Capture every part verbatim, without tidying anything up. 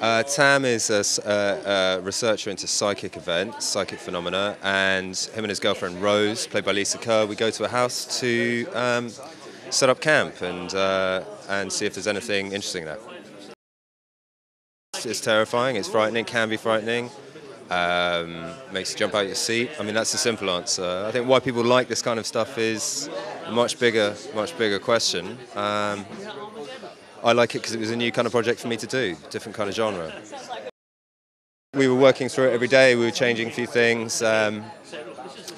Uh, Tam is a, a, a researcher into psychic events, psychic phenomena, and him and his girlfriend Rose, played by Lisa Kerr, we go to a house to um, set up camp and, uh, and see if there's anything interesting there. It's terrifying, it's frightening, can be frightening, um, makes you jump out of your seat. I mean, that's the simple answer. I think why people like this kind of stuff is a much bigger, much bigger question. Um, I like it because it was a new kind of project for me to do, different kind of genre. We were working through it every day, we were changing a few things. Um,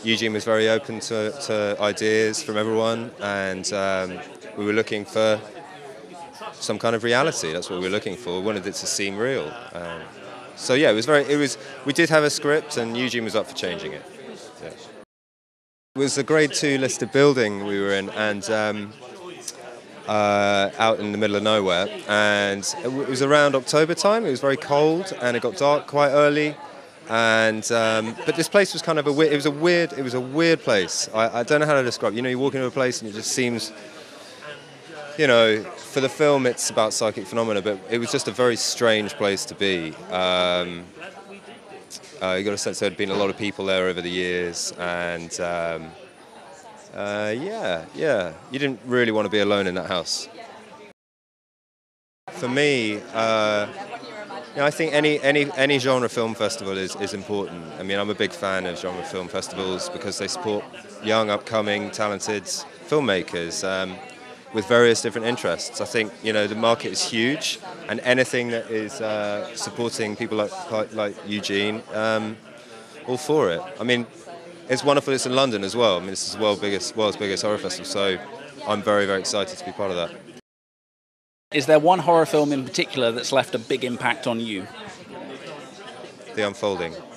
Eugene was very open to, to ideas from everyone, and um, we were looking for some kind of reality. That's what we were looking for. We wanted it to seem real. Um, so yeah, it was very, it was, we did have a script and Eugene was up for changing it. Yeah. It was a grade two listed building we were in, and um, Uh, out in the middle of nowhere, and it was around October time. It was very cold and it got dark quite early, and um, but this place was kind of a weird, it was a weird it was a weird place. I, I don't know how to describe it. You know, you walk into a place and it just seems, you know, for the film it's about psychic phenomena, but it was just a very strange place to be. um, uh, you got a sense there had been a lot of people there over the years, and um, Uh, yeah, yeah. You didn't really want to be alone in that house. For me, uh, you know, I think any, any, any genre film festival is, is important. I mean, I'm a big fan of genre film festivals because they support young, upcoming, talented filmmakers um, with various different interests. I think, you know, the market is huge, and anything that is uh, supporting people like, like, like Eugene, um, all for it. I mean, it's wonderful it's in London as well. I mean, this is the world's biggest, world's biggest horror festival, so I'm very, very excited to be part of that. Is there one horror film in particular that's left a big impact on you? The Unfolding.